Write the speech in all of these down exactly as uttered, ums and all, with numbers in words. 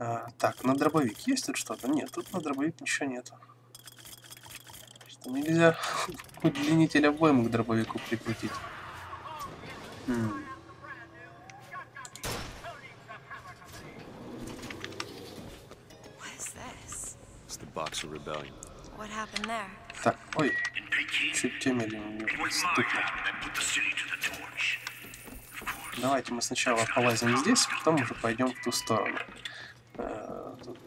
А, так, на дробовик есть тут что-то? Нет, тут на дробовик ничего нету. Что нельзя удлинитель обойму к дробовику прикрутить. Хм. Так, ой, чуть темели не вступили. Давайте мы сначала полазим здесь, потом уже пойдем в ту сторону. А, тут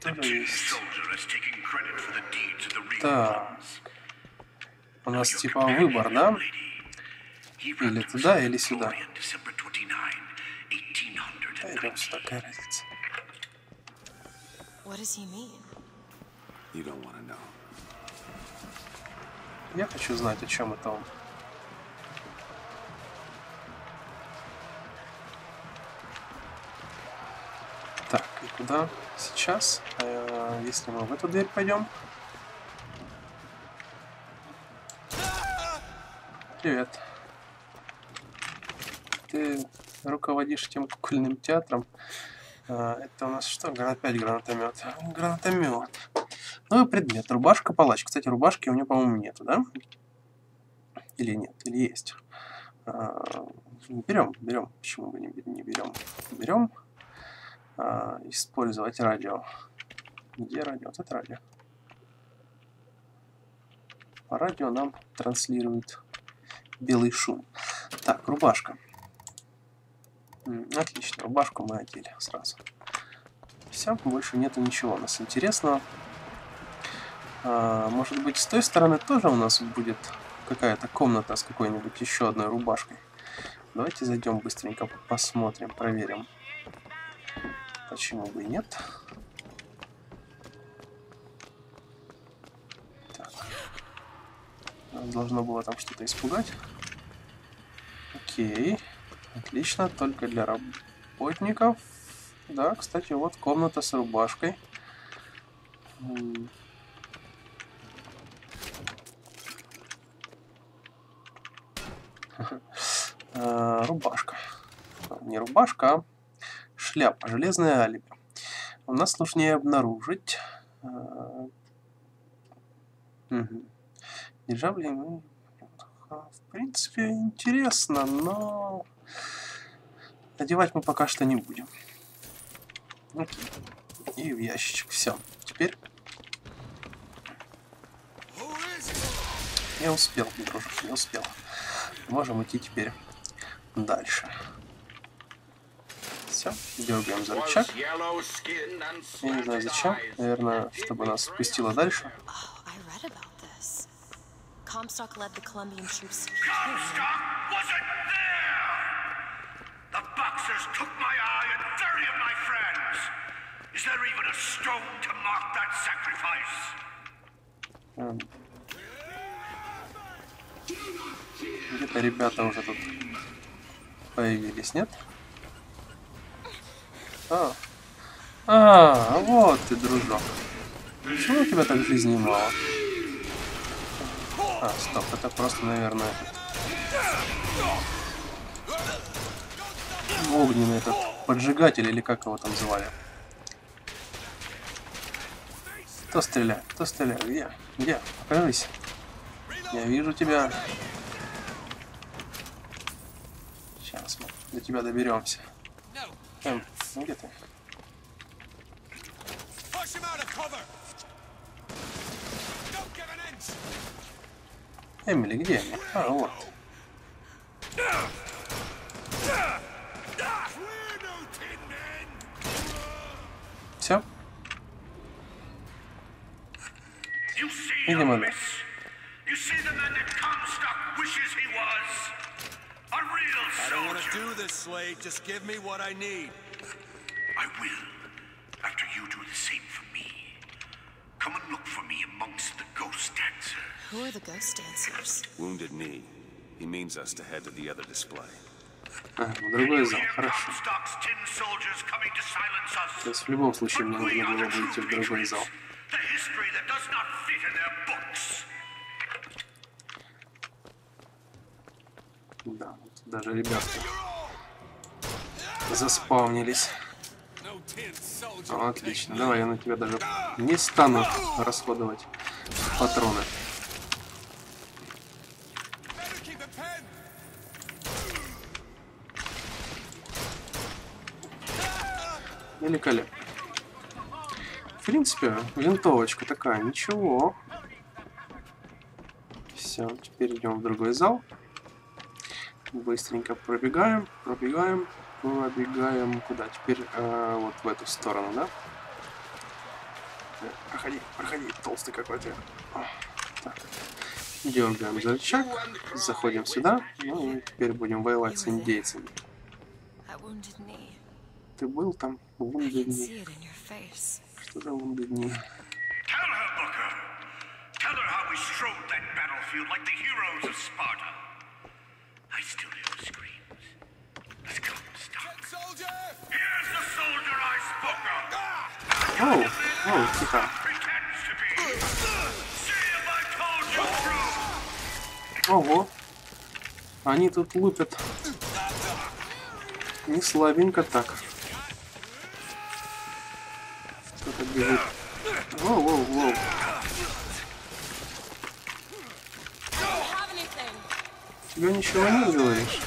тоже есть. Так, у нас типа выбор, да? Или туда, или сюда. Да, идем сюда, какая разница. Я хочу знать, о чем это он. Так, и куда сейчас? Э, если мы в эту дверь пойдем. Привет. Ты руководишь тем кукольным театром. Э, это у нас что? Опять гранатомет. Гранатомет. Ну и предмет. Рубашка, палач. Кстати, рубашки у меня, по-моему, нету, да? Или нет? Или есть? А, берем, берем. Почему бы не, не берем? Берем. А, использовать радио. Где радио? Вот это радио. По радио нам транслирует белый шум. Так, рубашка. Отлично. Рубашку мы одели сразу. Все, больше нету ничего у нас интересного. Может быть, с той стороны тоже у нас будет какая-то комната с какой-нибудь еще одной рубашкой. Давайте зайдем быстренько, посмотрим, проверим. Почему бы и нет? Так. Нас должно было там что-то испугать. Окей. Отлично, только для работников. Да, кстати, вот комната с рубашкой. Рубашка. Не рубашка, а шляпа. Железное алиби. У нас сложнее обнаружить. Угу. Державли. В принципе, интересно, но надевать мы пока что не будем. Окей. И в ящичек. Все. Теперь я успел, дружок, не успел. Можем идти теперь дальше. Все, дергаем за рычаг. Я не знаю зачем. Наверное, чтобы нас спустило дальше. Mm. Где-то ребята уже тут появились, нет? А, а, вот ты, дружок. Почему у тебя так жизни мало? А, стоп, это просто, наверное, этот... огненный этот поджигатель, или как его там звали. Кто стреляет? Кто стреляет? Где? Где? Покажись. Я вижу тебя. Сейчас мы до тебя доберемся. Эм, где ты? Эмили, где? А, вот. Все? Видимо, да. Just give me what I need. I will, after you do the same for me. Come and look for me amongst the ghost dancers. Who are the ghost dancers? Wounded Knee. He means us to head to the other display. Ah, другой зал, хорошо. То есть в любом случае мне нужно было бы идти в другой зал. Да, даже ребята заспавнились. Отлично, давай я на тебя даже не стану расходовать патроны. Великолепно. В принципе, винтовочка такая, ничего. Все, теперь идем в другой зал. Быстренько пробегаем, пробегаем, пробегаем. Куда? Теперь э, вот в эту сторону, да? Проходи, проходи, толстый какой-то. Так. Дергаем за рычаг, заходим сюда. Ну и теперь будем воевать с индейцами. Ты был там? Wounded Knee. Что за Wounded Knee? I still hear the screams. Let's go, Comstock. Soldier! Here's the soldier I spoke of. Oh, oh, тихо. Pretends to be. See if I told you true. Ого. Они тут лупят. Не слабенько так. Кто-то бежит. Воу, воу, воу. Тебя ничего не делаешь.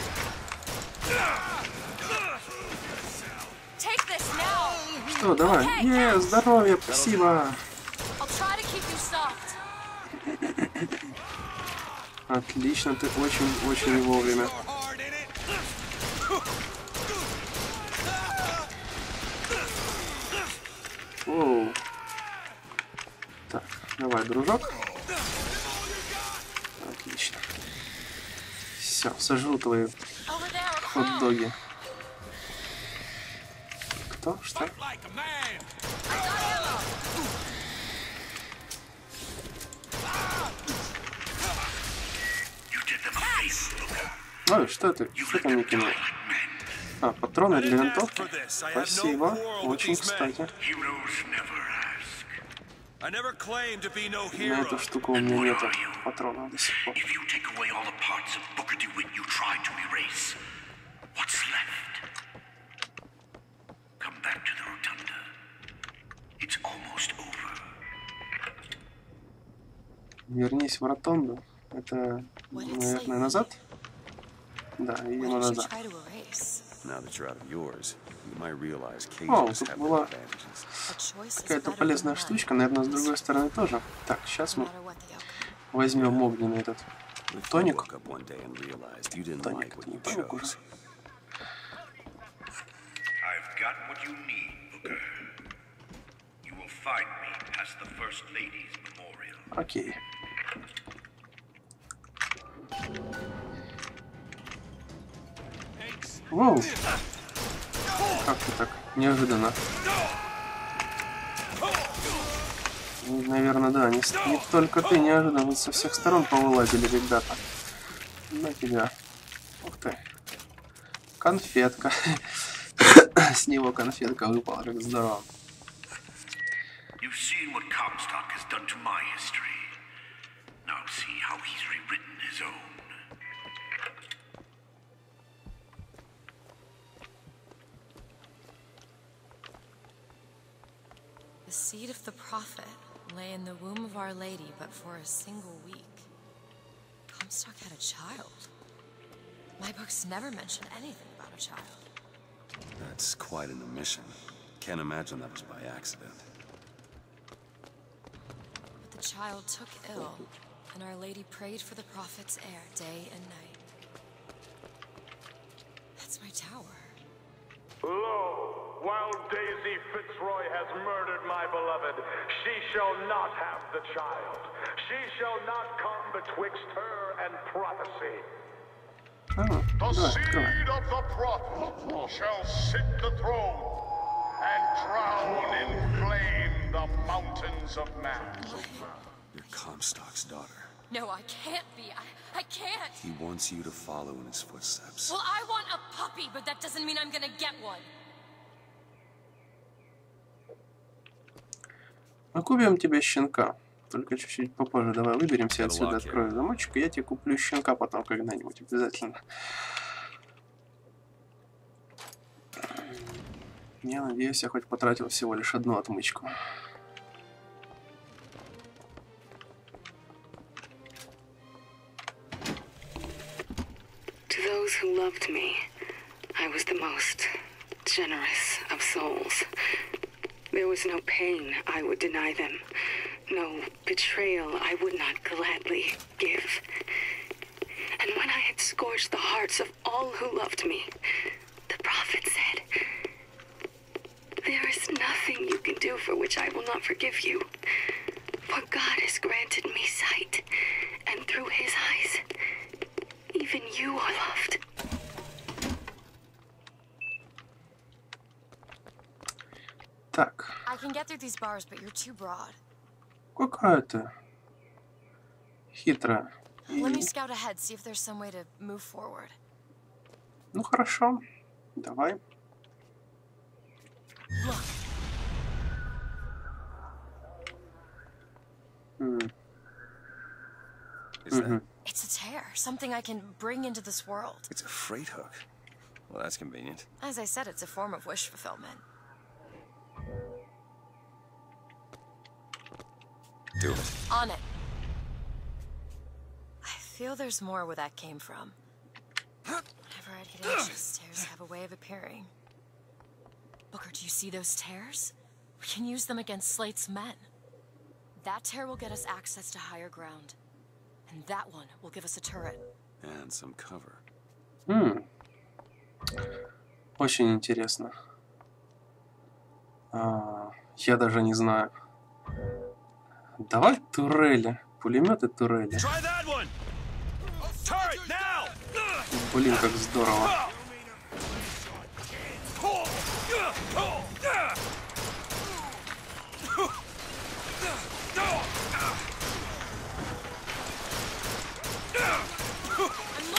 Что, давай. Е, okay. Здоровье, спасибо. Отлично, ты очень-очень вовремя. Оу. Так, давай, дружок. Отлично. Все, сожру твои хот-доги. Кто? Что? Ой, что ты? Что там не кинул? А, патроны для винтовки? Спасибо, очень кстати. На эту штуку у меня нет патронов до сих пор. Вернись в ротонду. Это, наверное, назад? Да, видимо, назад. О, тут была какая-то полезная штучка, наверное, с другой стороны тоже. Так, сейчас мы возьмем огненный этот тоник. Тоник, это не тоник уже. Окей. Воу! Как-то так, неожиданно. Наверное, да, не, не только ты неожиданно со всех сторон повылазили, ребята. На тебя. Ух ты. Конфетка. С него конфетка выпала, как здорово. The seed of the prophet lay in the womb of Our Lady, but for a single week. Comstock had a child. My books never mention anything about a child. That's quite an omission. Can't imagine that was by accident. But the child took ill, and Our Lady prayed for the prophet's heir day and night. That's my tower. Hello. While Daisy Fitzroy has murdered my beloved, she shall not have the child. She shall not come betwixt her and prophecy. Oh, the seed of the prophet shall sit the throne and drown in flame the mountains of man. You're Comstock's daughter. No, I can't be. I, I can't. He wants you to follow in his footsteps. Well, I want a puppy, but that doesn't mean I'm gonna get one. Мы купим тебе щенка, только чуть-чуть попозже. Давай выберемся отсюда, открою замочек, и я тебе куплю щенка потом когда-нибудь обязательно. Я надеюсь, я хоть потратил всего лишь одну отмычку. To those who loved me, I was the most generous of souls. There was no pain I would deny them, no betrayal I would not gladly give. And when I had scorched the hearts of all who loved me, the prophet said, there is nothing you can do for which I will not forgive you, for God has granted me sight, and through his eyes, even you are loved. Так. Какая ты хитрая. Ну хорошо, давай. Mm. Mm-hmm. It's a tear, something I can bring into this world. It's a freight hook. Well, that's convenient. As I said, it's a form of wish fulfillment. Do it. On it. I feel there's more where that came from. Whenever I'd get anxious, tears have a way of appearing. Booker, do you see those tears? We can use them against Slate's men. That tear will get us access to higher ground. And that one will give us a turret. And some cover. Hmm. Очень интересно. А, я даже не знаю. Давай турели. Пулеметы турели. Блин, как здорово.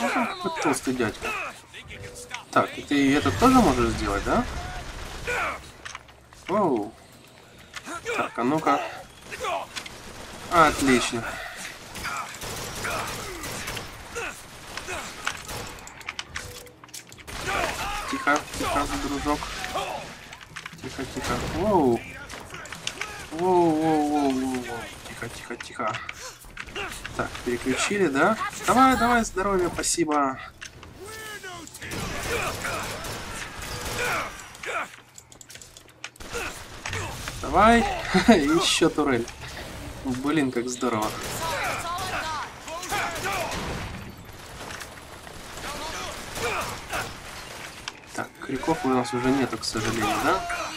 Ага, вот толстый дядька. Так, и ты это тоже можешь сделать, да? Оу. Так, а ну-ка. Отлично. Тихо, тихо, дружок. Тихо, тихо. Воу. Воу, воу, воу, воу. Тихо, тихо, тихо. Так, переключили, да? Давай, давай, здоровье, спасибо. Давай. Еще турель. Блин, как здорово. Так, криков у нас уже нету, к сожалению, да?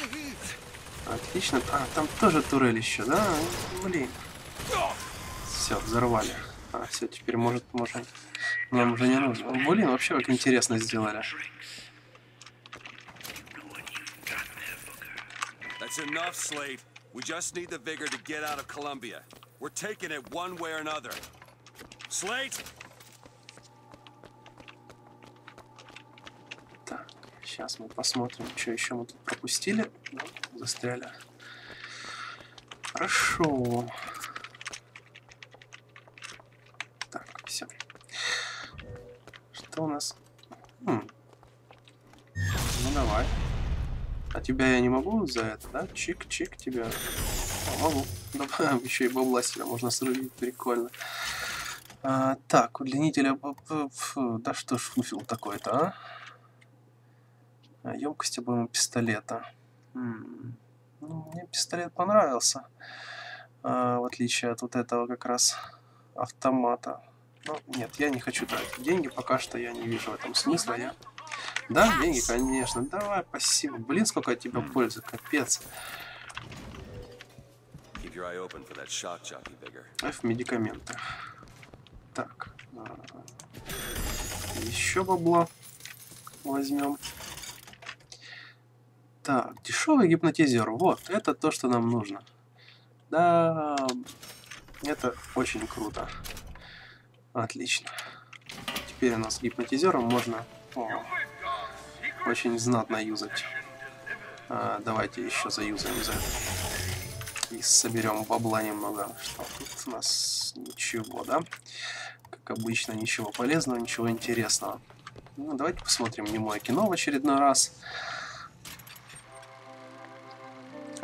Отлично. А, там тоже турель еще, да? Блин. Все, взорвали. А, все, теперь может, может... Нам уже не нужно. Блин, вообще как интересно сделали. We just need the vigor to get out of Colombia. We're taking it one way or another. Slate. Так, сейчас мы посмотрим, что еще мы тут пропустили. Застряли. Хорошо. Так, все. Что у нас? Хм. Ну давай. А тебя я не могу за это, да? Чик-чик тебя. А, могу. Добавим еще и бабла себя можно срубить, прикольно. А, так, удлинителя... Да что ж фуфил такой-то, а? Емкость обойма пистолета. М-м-м. Ну, мне пистолет понравился. А, в отличие от вот этого как раз автомата. Ну, нет, я не хочу тратить деньги, пока что я не вижу в этом смысла. Я... Да, деньги, конечно. Давай, спасибо. Блин, сколько от тебя пользы, капец. В медикаменты. Так. Еще бабло возьмем. Так, дешевый гипнотизер. Вот, это то, что нам нужно. Да, это очень круто. Отлично. Теперь у нас гипнотизером можно... О, очень знатно юзать. А, давайте еще заюзаем за и соберем бабла немного. Что тут у нас? Ничего, да? Как обычно, ничего полезного, ничего интересного. Ну, давайте посмотрим немое кино в очередной раз.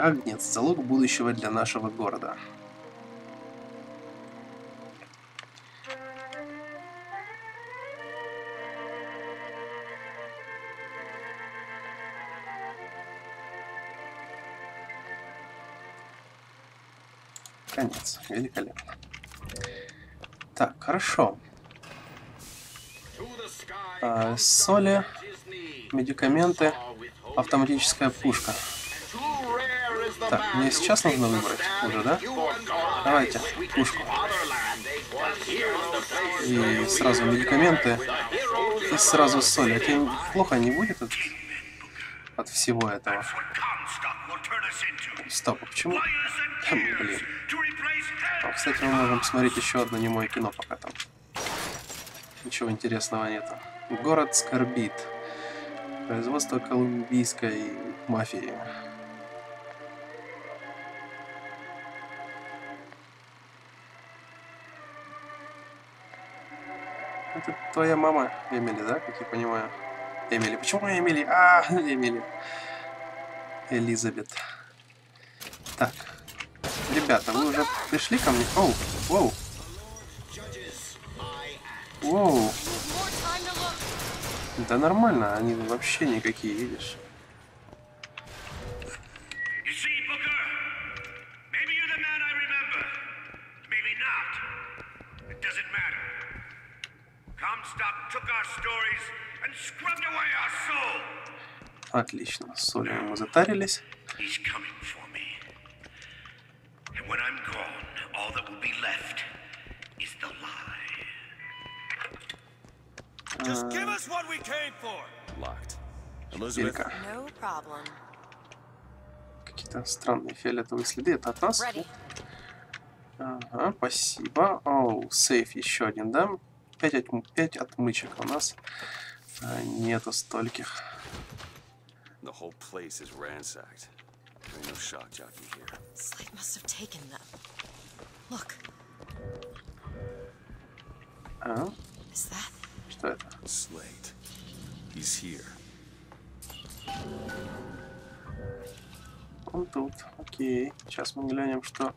Агнец, залог будущего для нашего города. Конец. Великолепно. Так, хорошо. А, соли, медикаменты, автоматическая пушка. Так, мне сейчас нужно выбрать уже, да? Давайте пушку. И сразу медикаменты, и сразу соль. А тебе плохо не будет от, от всего этого? Стоп, а почему? Блин. А, кстати, мы можем посмотреть еще одно немое кино, пока там ничего интересного нету. Город скорбит. Производство колумбийской мафии. Это твоя мама, Эмили, да? Как я понимаю. Эмили. Почему Эмили? А, Эмили. Элизабет. Так. Ребята, вы уже пришли ко мне? Оу, оу. Оу. Да нормально, они вообще никакие, видишь. Отлично, с солью мы затарились. Элизабет. Какие-то странные фиолетовые следы. Это от нас? Ага, спасибо. Оу, сейф еще один, да? Пять, отм... Пять отмычек у нас. А, нету стольких. А? Что это? Slate. He's here. Он тут. Окей. Сейчас мы глянем, что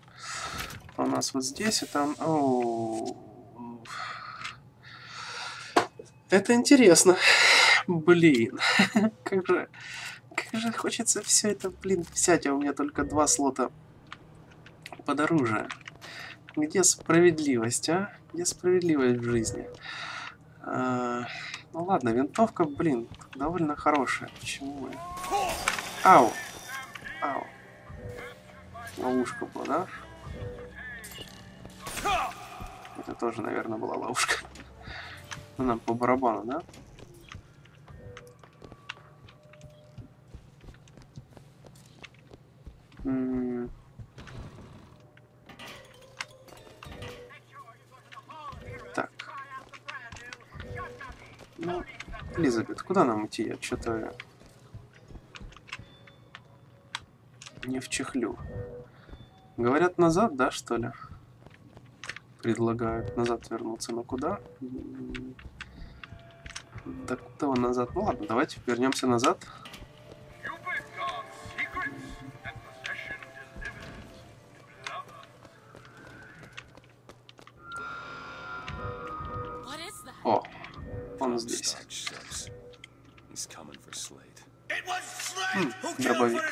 у нас вот здесь. И там... Оу. Это интересно. Блин. Как же... Как же хочется все это, блин, взять. А у меня только два слота под оружие. Где справедливость, а? Где справедливость в жизни? А, ну ладно, винтовка, блин, довольно хорошая. Почему? Ау! Ау! Ловушка была, да? Это тоже, наверное, была ловушка. Ну, нам по барабану, да? М-м-м. Ну, Элизабет, куда нам идти? Я что-то не вчехлю. Говорят, назад, да, что ли? Предлагают назад вернуться, но куда? Да куда назад? Ну ладно, давайте вернемся назад. О! Он здесь. Дробовик.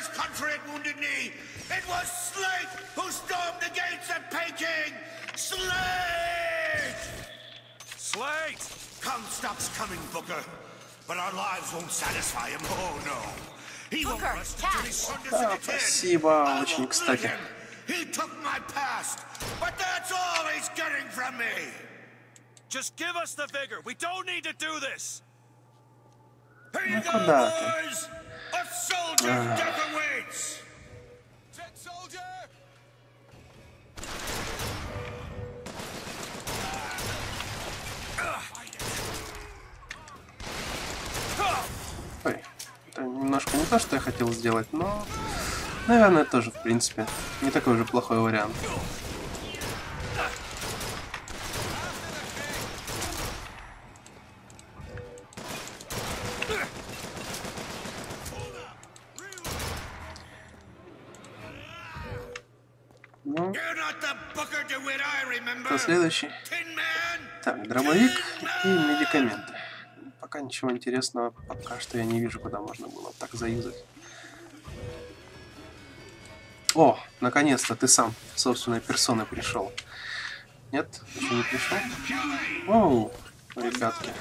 Да, спасибо, очень кстати. Just give us the vigor. We don't need to do this. Here you go, boys. A soldier's death awaits. Dead soldier. Ой, это немножко не то, что я хотел сделать, но, наверное, тоже, в принципе, не такой же плохой вариант. Ну, кто следующий? Так, дробовик и медикаменты. Пока ничего интересного, пока что я не вижу, куда можно было так заюзать. О, наконец-то ты сам собственной персоной пришел. Нет, еще не пришел. Оу, ребятки.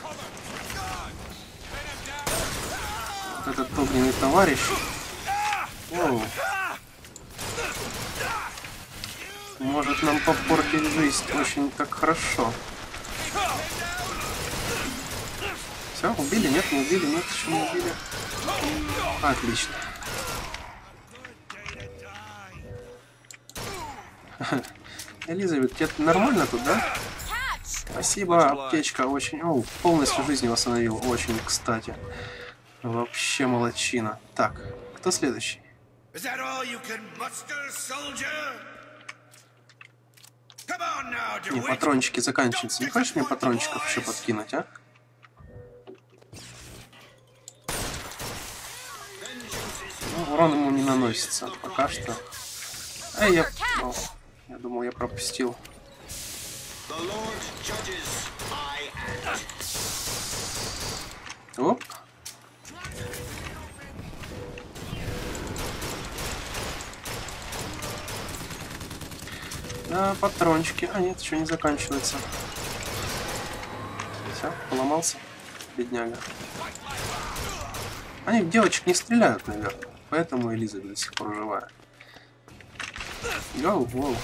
Вот этот огненный товарищ. Оу. Может нам попортить жизнь очень так хорошо. Все, убили? Нет, не убили, нет, еще не убили. Отлично. Элизабет, тебе нормально тут, да? Спасибо, аптечка, очень... О, полностью жизнь восстановил, очень кстати. Вообще молодчина. Так, кто следующий? Не, патрончики заканчиваются. Не хочешь мне патрончиков еще подкинуть, а? Ну, урон ему не наносится пока что. А я... О, я думал, я пропустил. Оп. Да, патрончики. А, нет, еще не заканчивается. Все, поломался. Бедняга. Они в девочек не стреляют, наверное. Поэтому Элизабет до сих пор живая. Гоу, гоу.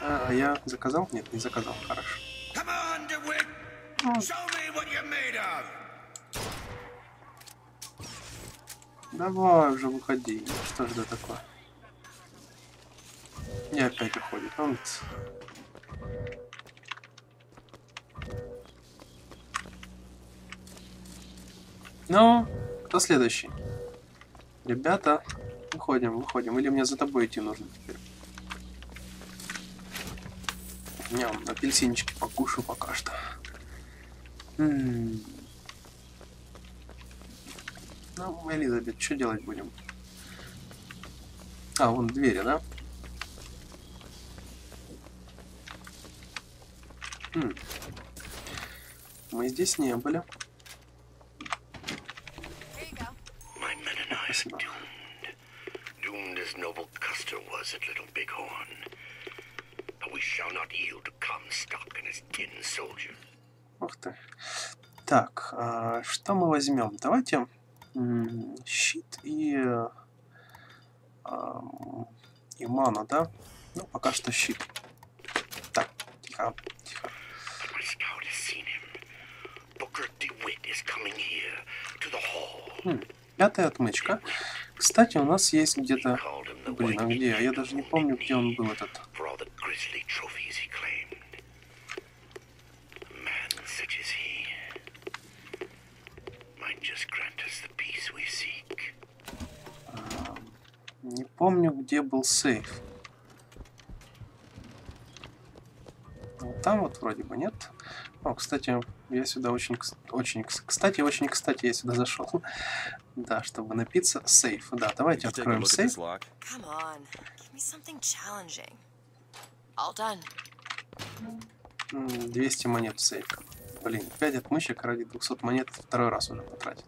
А, а я заказал? Нет, не заказал. Хорошо. Давай уже выходи. Что же это такое? И опять уходит. Он... Ну, кто следующий? Ребята, выходим, выходим. Или мне за тобой идти нужно теперь? Ням, апельсинчики покушу пока что. М-м-м. Ну, Элизабет, что делать будем? А, вон двери, да? М-м. Мы здесь не были. Спасибо. Ух ты. Так, а, что мы возьмем? Давайте... щит и э, э, и мана, да? Ну, пока что щит. Так, тихо, тихо. Хм, пятая отмычка. Кстати, у нас есть где-то... Блин, а где? Я даже не помню, где он был этот. Не помню, где был сейф. Вот там вот вроде бы нет. О, кстати, я сюда очень, очень, кстати, очень, кстати, я сюда зашел. Да, чтобы напиться. Сейф. Да, давайте откроем сейф. двести монет в сейфе. Блин, пять отмычек ради двухсот монет второй раз уже потратил.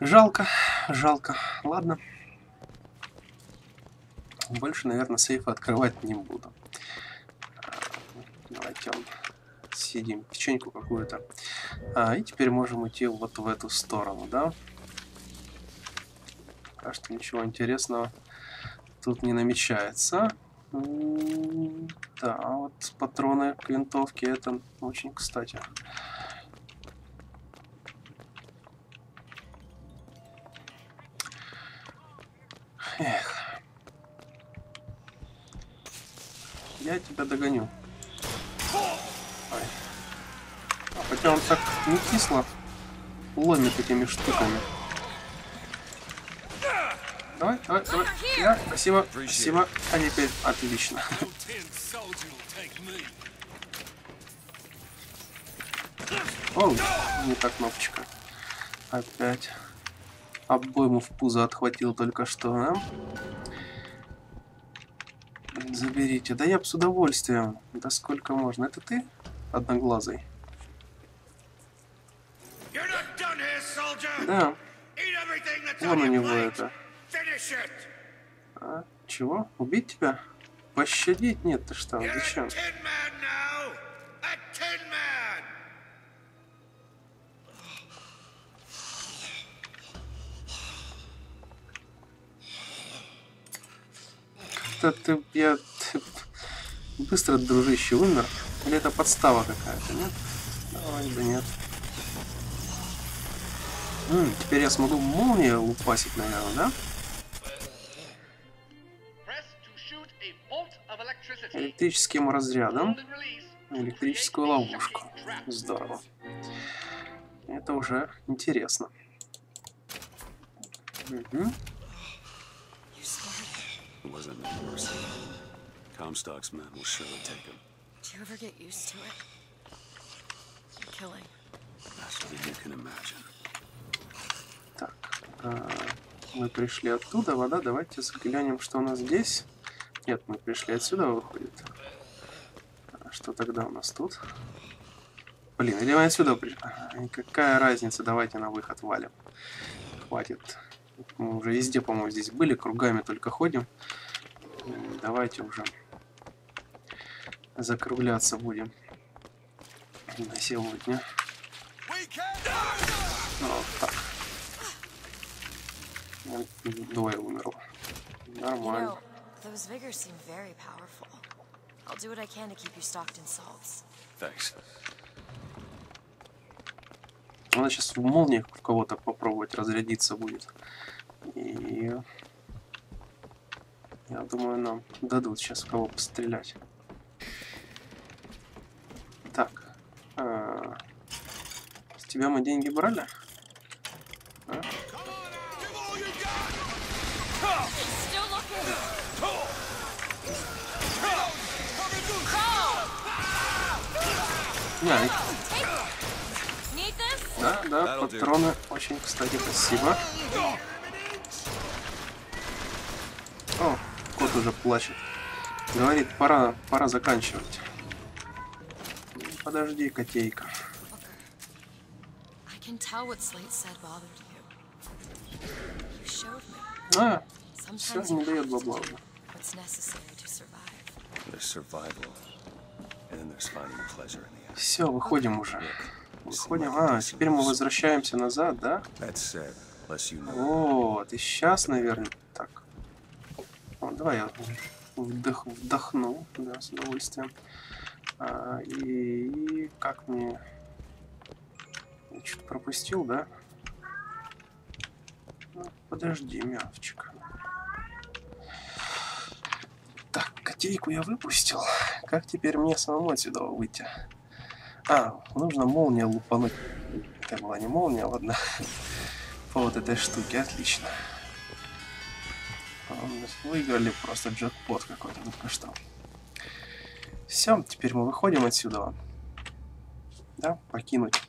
Жалко, жалко. Ладно. Больше, наверное, сейфа открывать не буду. Давайте вот съедим печеньку какую-то. А, и теперь можем идти вот в эту сторону, да? Пока что ничего интересного тут не намечается. Да, вот патроны к винтовке, это очень кстати. Эх. Я тебя догоню. Ой. А, хотя он так не кисло ломит этими штуками. Давай, давай, давай. Я, спасибо, спасибо. А теперь отлично. О, не так кнопочка. Опять. Обойму в пузо отхватил только что, да? Заберите. Да я б с удовольствием. Да сколько можно. Это ты? Одноглазый. Да. Вон у него это. А, чего? Убить тебя? Пощадить? Нет, ты что? Зачем? Как-то ты, я... Ты, быстро, дружище, умер? Или это подстава какая-то, нет? Давай, да нет. М-м, теперь я смогу молнию упасить, наверное, да? Электрическим разрядом. Электрическую ловушку. Здорово. Это уже интересно. Угу. Так, э, мы пришли оттуда, вода. Давайте заглянем, что у нас здесь. Нет, мы пришли отсюда, выходит. А что тогда у нас тут? Блин, или мы отсюда пришли? Какая разница, давайте на выход валим. Хватит. Мы уже везде, по-моему, здесь были, кругами только ходим. Давайте уже закругляться будем на сегодня. Вот так. Двое умерло. Нормально. Она сейчас в молниях в кого-то попробовать разрядиться будет. И я думаю, нам дадут сейчас в кого пострелять. Так. А... С тебя мы деньги брали? А? Нет. Да, да, патроны очень, кстати, спасибо. О, кот уже плачет. Говорит, пора, пора заканчивать. Подожди, котейка. А, все не дает бабла. Все, выходим уже. Выходим. А, теперь мы возвращаемся назад, да? Вот, и сейчас, наверное, так. О, давай я вдох, вдохну, да, с удовольствием. А, и как мне... Я что-то пропустил, да? Ну, подожди, мявчик. Так, котейку я выпустил. Как теперь мне самому отсюда выйти? А, нужно молния лупануть. Это была не молния, ладно. По вот этой штуке, отлично. Выиграли просто джекпот какой-то, только что. Все, теперь мы выходим отсюда. Да, покинуть